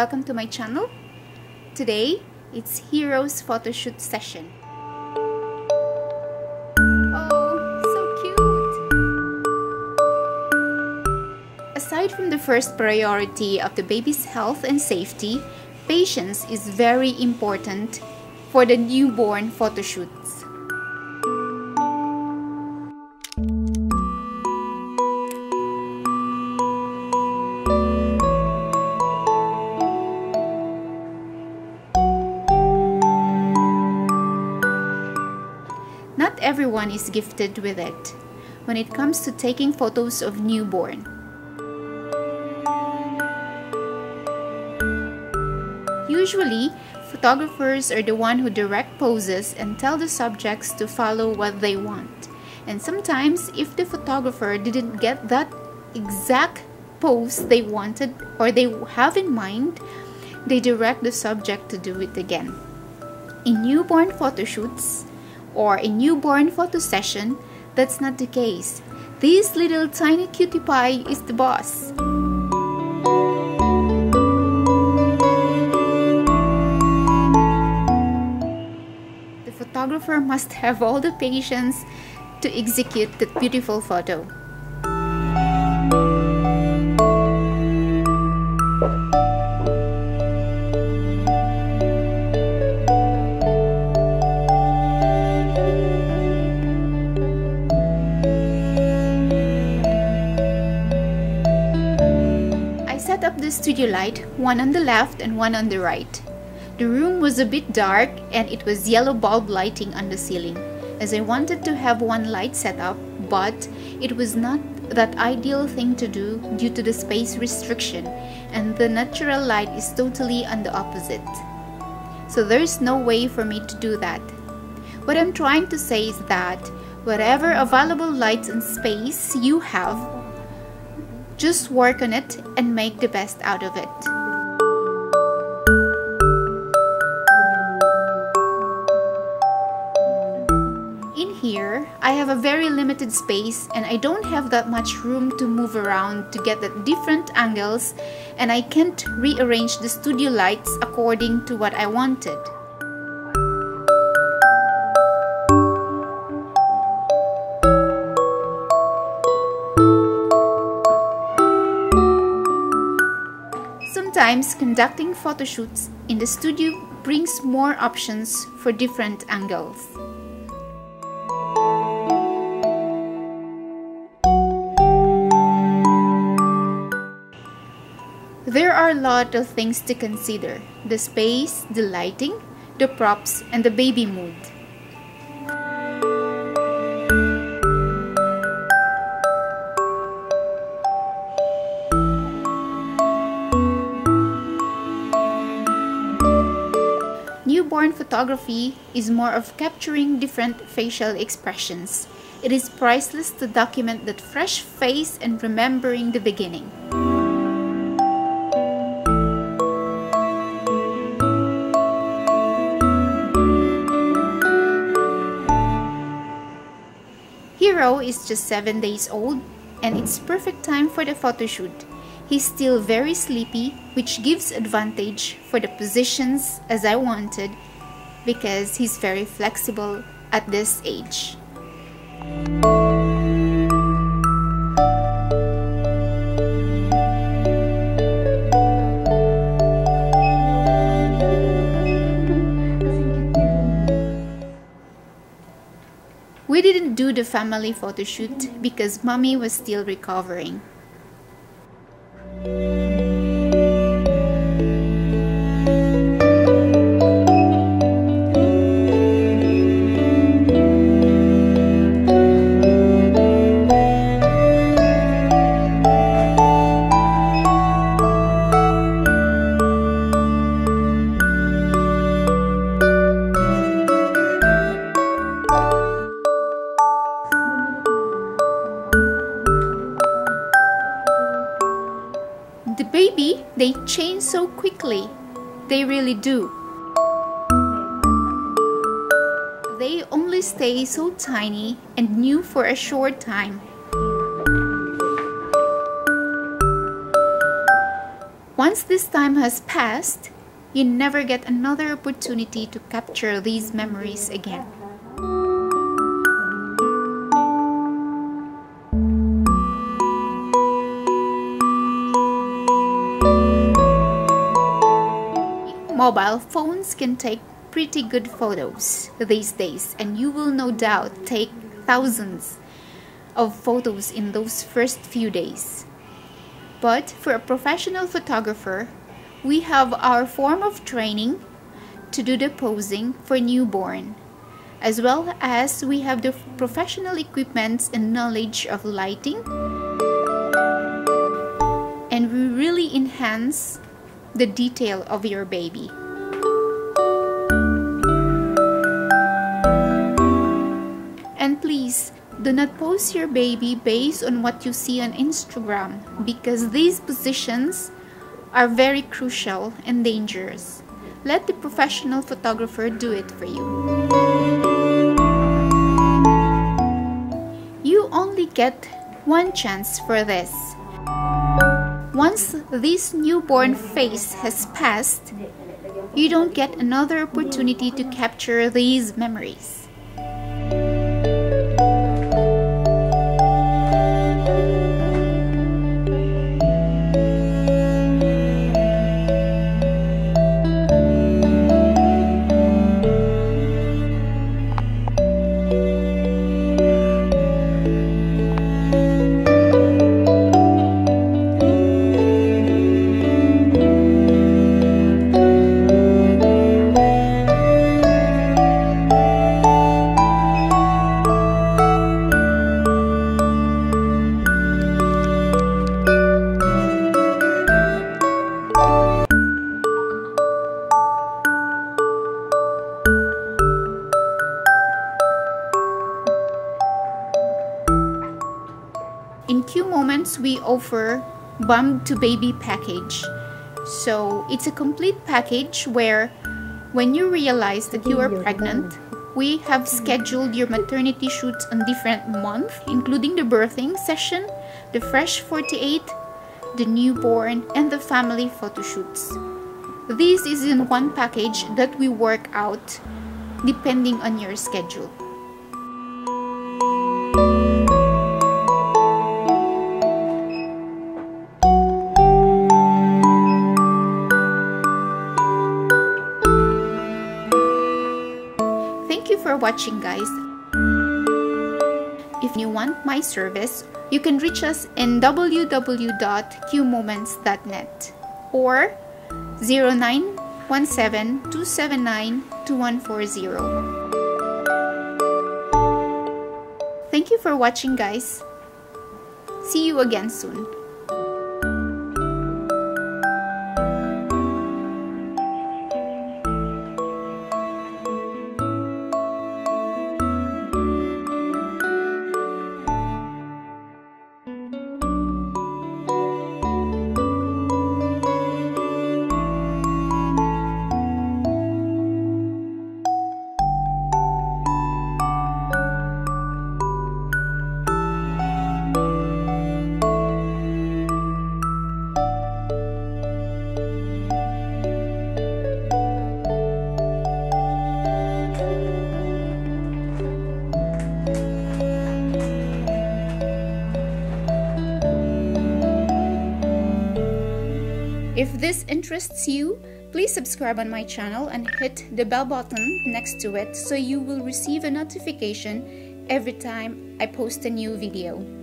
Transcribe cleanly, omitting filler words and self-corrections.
Welcome to my channel. Today it's Heroes Photoshoot Session. Oh, so cute! Aside from the first priority of the baby's health and safety, patience is very important for the newborn photoshoots. Not everyone is gifted with it when it comes to taking photos of newborn. Usually, photographers are the one who direct poses and tell the subjects to follow what they want. And sometimes, if the photographer didn't get that exact pose they wanted or they have in mind, they direct the subject to do it again. In newborn photoshoots, or a newborn photo session, that's not the case. This little tiny cutie pie is the boss. The photographer must have all the patience to execute that beautiful photo. Up the studio light, one on the left and one on the right. The room was a bit dark and it was yellow bulb lighting on the ceiling, as I wanted to have one light set up, but it was not that ideal thing to do due to the space restriction, and the natural light is totally on the opposite. So there's no way for me to do that. What I'm trying to say is that whatever available lights and space you have, just work on it and make the best out of it. In here, I have a very limited space and I don't have that much room to move around to get the different angles, and I can't rearrange the studio lights according to what I wanted. Sometimes conducting photoshoots in the studio brings more options for different angles. There are a lot of things to consider: the space, the lighting, the props, and the baby mood. Newborn photography is more of capturing different facial expressions. It is priceless to document that fresh face and remembering the beginning. Hero is just 7 days old and it's perfect time for the photoshoot. He's still very sleepy, which gives advantage for the positions as I wanted because he's very flexible at this age. We didn't do the family photo shoot because mommy was still recovering. The baby, they change so quickly. They really do. They only stay so tiny and new for a short time. Once this time has passed, you never get another opportunity to capture these memories again. Mobile phones can take pretty good photos these days, and you will no doubt take thousands of photos in those first few days. But for a professional photographer, we have our form of training to do the posing for newborn, as well as we have the professional equipments and knowledge of lighting, and we really enhance the detail of your baby. And please, do not pose your baby based on what you see on Instagram, because these positions are very crucial and dangerous. Let the professional photographer do it for you. You only get one chance for this. Once this newborn phase has passed, you don't get another opportunity to capture these memories. In few moments, we offer Bump to Baby package. So it's a complete package where when you realize that you are pregnant, we have scheduled your maternity shoots on different months, including the birthing session, the fresh 48, the newborn, and the family photo shoots. This is in one package that we work out depending on your schedule. Thank you for watching, guys. If you want my service, you can reach us in www.qmoments.net or 0917-279-2140. Thank you for watching, guys. See you again soon. If this interests you, please subscribe on my channel and hit the bell button next to it so you will receive a notification every time I post a new video.